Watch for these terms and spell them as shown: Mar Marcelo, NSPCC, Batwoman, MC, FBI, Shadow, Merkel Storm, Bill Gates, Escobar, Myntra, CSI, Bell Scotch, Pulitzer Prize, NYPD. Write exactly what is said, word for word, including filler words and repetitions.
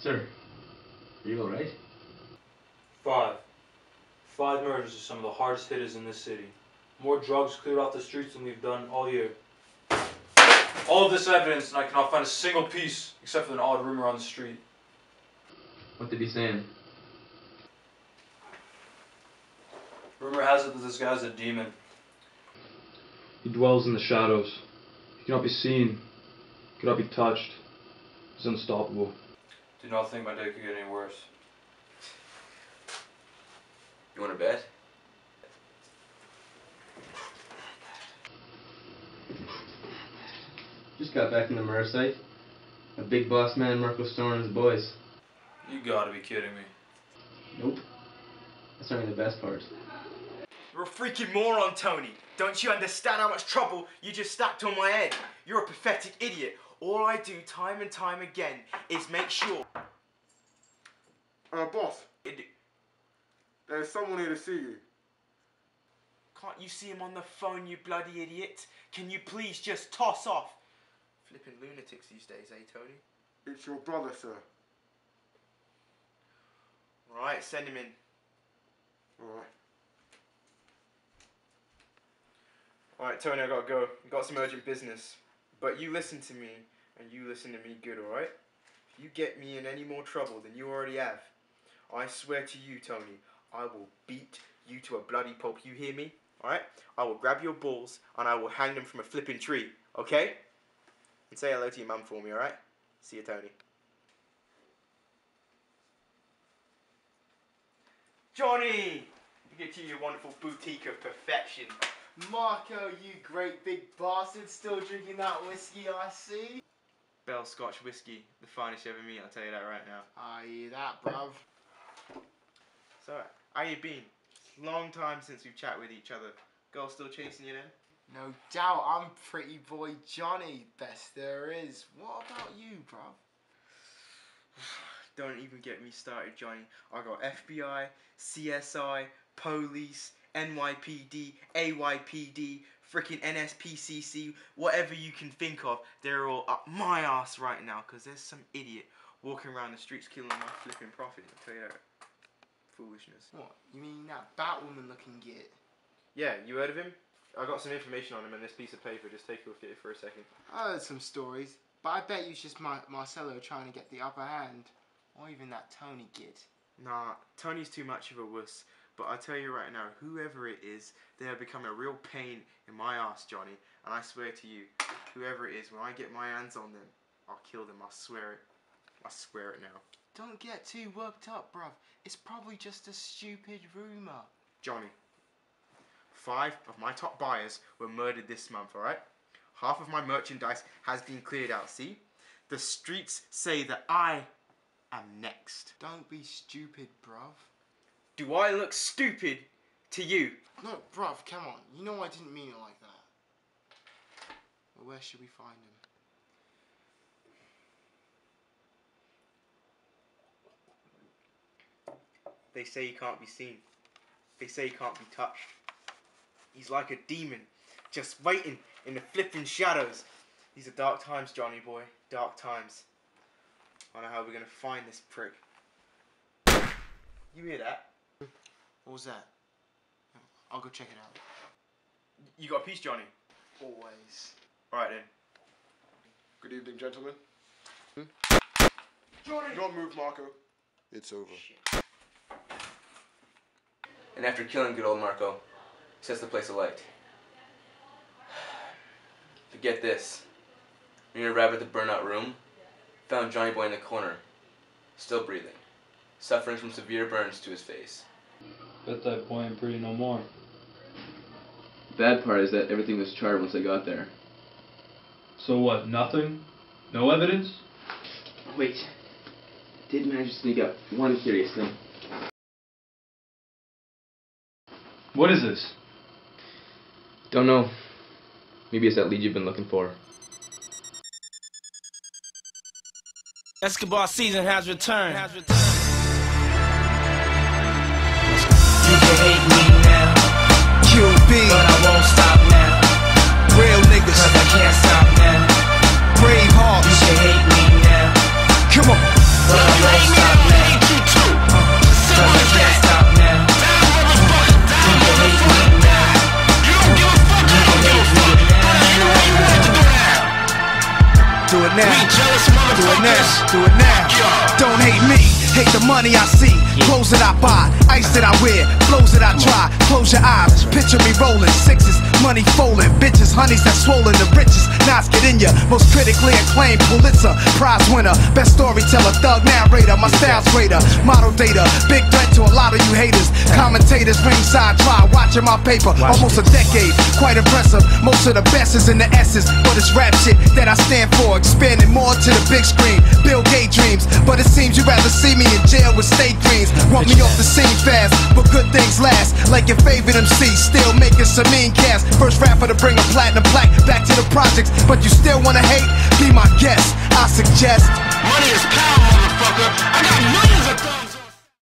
Sir, are you alright? Five. Five murders of some of the hardest hitters in this city. More drugs cleared off the streets than we've done all year. All of this evidence, and I cannot find a single piece except for an odd rumor on the street. What did he say? Rumor has it that this guy's a demon. He dwells in the shadows. He cannot be seen, cannot be touched. He's unstoppable. Do not think my day could get any worse. You want to bet? Just got back from the murder site. A big boss man, Merkel Storm, and his boys. You gotta be kidding me. Nope. That's not even the best part. You're a freaking moron, Tony. Don't you understand how much trouble you just stacked on my head? You're a pathetic idiot. All I do time and time again is make sure... Uh, boss. It... There's someone here to see you. Can't you see him on the phone, you bloody idiot? Can you please just toss off? Flipping lunatics these days, eh, Tony? It's your brother, sir. Right, send him in. Alright. Alright, Tony, I gotta go. I've got some urgent business. But you listen to me, and you listen to me good, alright? If you get me in any more trouble than you already have, I swear to you, Tony, I will beat you to a bloody pulp. You hear me? Alright? I will grab your balls, and I will hang them from a flipping tree, okay? And say hello to your mum for me, alright? See you, Tony. Johnny! You get to your wonderful boutique of perfection. Marco, you great big bastard, still drinking that whiskey, I see. Bell Scotch whiskey, the finest you ever meet, I'll tell you that right now. I hear that, bruv. So, how you been? It's a long time since we've chatted with each other. Girl still chasing you then? No doubt, I'm pretty boy Johnny, best there is. What about you, bruv? Don't even get me started, Johnny. I got F B I, C S I, police, N Y P D, A Y P D, frickin' N S P C C, whatever you can think of, they're all up my ass right now, because there's some idiot walking around the streets killing my flipping prophet, I'll tell you that. Foolishness. What? You mean that Batwoman looking git? Yeah, you heard of him? I got some information on him in this piece of paper, just take a look at it for a second. I heard some stories, but I bet you it's just Mar Marcelo trying to get the upper hand, or even that Tony git. Nah, Tony's too much of a wuss. But I tell you right now, whoever it is, they have become a real pain in my ass, Johnny. And I swear to you, whoever it is, when I get my hands on them, I'll kill them. I swear it. I swear it now. Don't get too worked up, bruv. It's probably just a stupid rumour. Johnny, five of my top buyers were murdered this month, alright? Half of my merchandise has been cleared out, see? The streets say that I am next. Don't be stupid, bruv. Do I look stupid to you? No, bruv, come on. You know I didn't mean it like that. Well, where should we find him? They say he can't be seen. They say he can't be touched. He's like a demon, just waiting in the flipping shadows. These are dark times, Johnny boy. Dark times. I don't know how we're going to find this prick. You hear that? What was that? I'll go check it out. You got a piece, Johnny? Always. Alright then. Good evening, gentlemen. Hmm? Johnny! Don't move, Marco. It's over. Shit. And after killing good old Marco, he sets the place alight. But get this. When you arrived at the burnout room, found Johnny Boy in the corner, still breathing, suffering from severe burns to his face. Bet that boy ain't pretty no more. The bad part is that everything was charred once I got there. So what, nothing? No evidence? Wait, I did manage to sneak up one curious thing. What is this? Don't know. Maybe it's that lead you've been looking for. Escobar season has returned. Has returned. Hate me now, Q B, but I won't stop now. Real niggas, cause I can't stop now. Brave heart, you should hate me now. Come on, but I now. Do it now. Do it now. Don't hate me. Hate the money I see. Clothes that I buy. Ice that I wear. Flows that I try. Close your eyes. Picture me rolling. Sixes. Money folding. Bitches. Honeys that swollen. The riches. Knots get in ya. Most critically acclaimed Pulitzer Prize winner. Best storyteller. Thug narrator. My style's greater. Model data. Big threat to a lot of you haters. Commentators. Ringside try. Watching my paper. Almost a decade. Quite impressive. Most of the best is in the essence. But it's rap shit that I stand for. Expanding more to the big screen. Bill Gates dreams. But it seems you'd rather see me in jail with state greens. Want me off the scene fast, but good things last. Like your favorite M C, still making some mean cast. First rapper to bring a platinum plaque back to the projects. But you still wanna hate? Be my guest, I suggest. Money is power, motherfucker. I got millions of dollars.